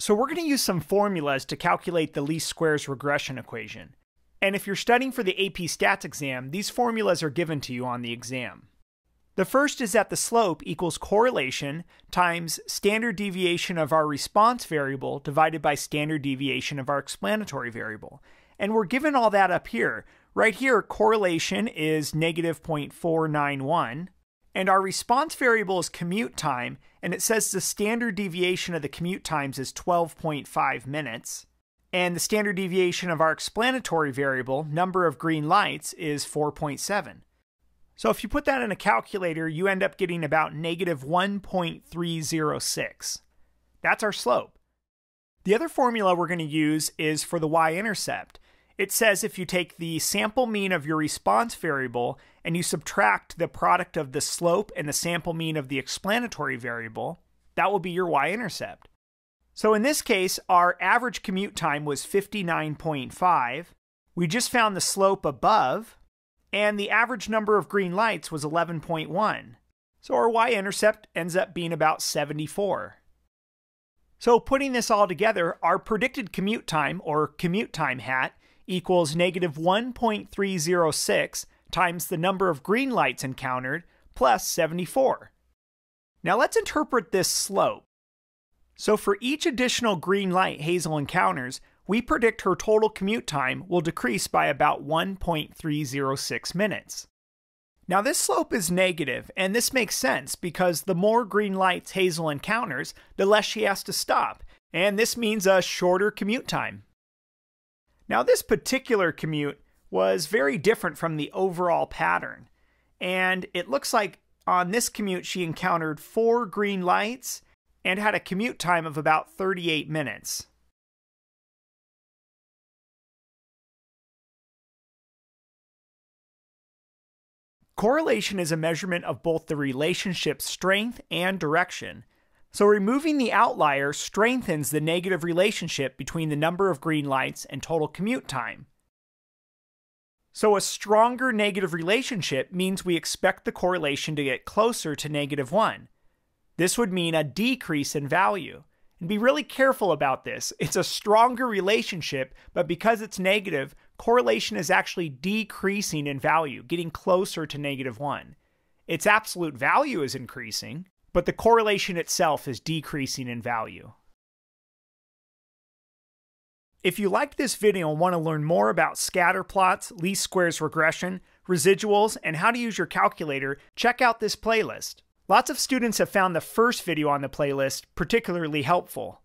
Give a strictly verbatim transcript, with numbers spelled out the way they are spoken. So we're going to use some formulas to calculate the least squares regression equation. And if you're studying for the A P Stats exam, these formulas are given to you on the exam. The first is that the slope equals correlation times standard deviation of our response variable divided by standard deviation of our explanatory variable. And we're given all that up here. Right here, correlation is negative zero point four nine one, and our response variable is commute time, and it says the standard deviation of the commute times is twelve point five minutes. And the standard deviation of our explanatory variable, number of green lights, is four point seven. So if you put that in a calculator, you end up getting about negative one point three zero six. That's our slope. The other formula we're going to use is for the y-intercept. It says if you take the sample mean of your response variable and you subtract the product of the slope and the sample mean of the explanatory variable, that will be your y-intercept. So in this case, our average commute time was fifty-nine point five. We just found the slope above, and the average number of green lights was eleven point one. So our y-intercept ends up being about seventy-four. So putting this all together, our predicted commute time, or commute time hat, equals negative one point three zero six times the number of green lights encountered plus seventy-four. Now let's interpret this slope. So for each additional green light Hazel encounters, we predict her total commute time will decrease by about one point three zero six minutes. Now this slope is negative, and this makes sense because the more green lights Hazel encounters, the less she has to stop, and this means a shorter commute time. Now this particular commute was very different from the overall pattern, and it looks like on this commute she encountered four green lights and had a commute time of about thirty-eight minutes. Correlation is a measurement of both the relationship's strength and direction. So removing the outlier strengthens the negative relationship between the number of green lights and total commute time. So a stronger negative relationship means we expect the correlation to get closer to negative one. This would mean a decrease in value. And be really careful about this. It's a stronger relationship, but because it's negative, correlation is actually decreasing in value, getting closer to negative one. Its absolute value is increasing, but the correlation itself is decreasing in value. If you liked this video and want to learn more about scatter plots, least squares regression, residuals, and how to use your calculator, check out this playlist. Lots of students have found the first video on the playlist particularly helpful.